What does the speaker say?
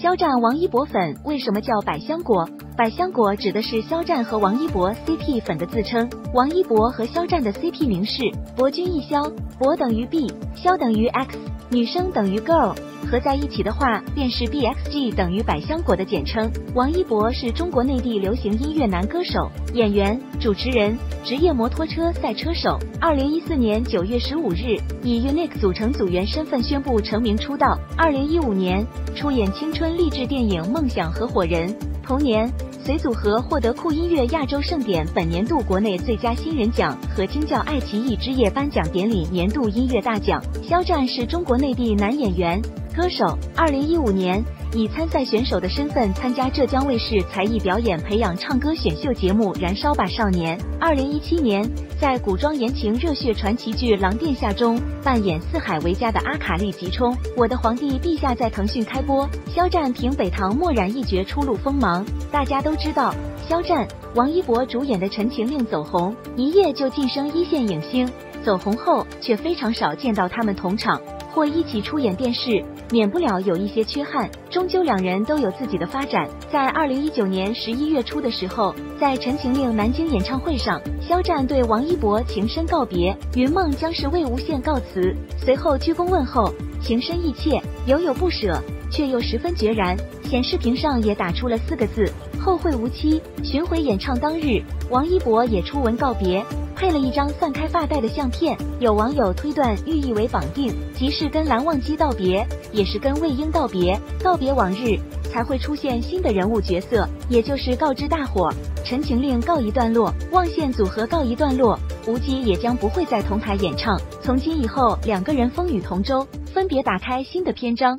肖战王一博粉为什么叫百香果？百香果指的是肖战和王一博 CP 粉的自称。王一博和肖战的 CP 名是博君一肖，博等于 B， 肖等于 X， 女生等于 girl， 合在一起的话便是 BXG 等于百香果的简称。王一博是中国内地流行音乐男歌手、演员、主持人、职业摩托车赛车手。2014年9月15日，以 UNIQ 组成组员身份宣布成名出道。2015年，出演青春励志电影《梦想合伙人》。同年，随组合获得酷音乐亚洲盛典本年度国内最佳新人奖和京教爱奇艺之夜颁奖典礼年度音乐大奖。肖战是中国内地男演员、歌手。2015年，以参赛选手的身份参加浙江卫视才艺表演培养唱歌选秀节目《燃烧吧少年》。2017年，在古装言情热血传奇剧《狼殿下》中扮演四海为家的阿卡丽吉冲。《我的皇帝陛下》在腾讯开播，肖战凭北唐墨染一绝初露锋芒。大家都知道，肖战、王一博主演的《陈情令》走红，一夜就晋升一线影星。走红后，却非常少见到他们同场或一起出演电视，免不了有一些缺憾。终究两人都有自己的发展。在2019年11月初的时候，在《陈情令》南京演唱会上，肖战对王一博情深告别，云梦将是为无限告辞。随后鞠躬问候，情深意切，犹有不舍，却又十分决然。显示屏上也打出了4个字：后会无期。巡回演唱当日，王一博也出文告别，配了一张散开发带的相片。有网友推断，寓意为绑定，即是跟蓝忘机道别，也是跟魏婴道别。告别往日，才会出现新的人物角色，也就是告知大伙，陈情令告一段落，望羡组合告一段落，无极也将不会再同台演唱。从今以后，两个人风雨同舟，分别打开新的篇章。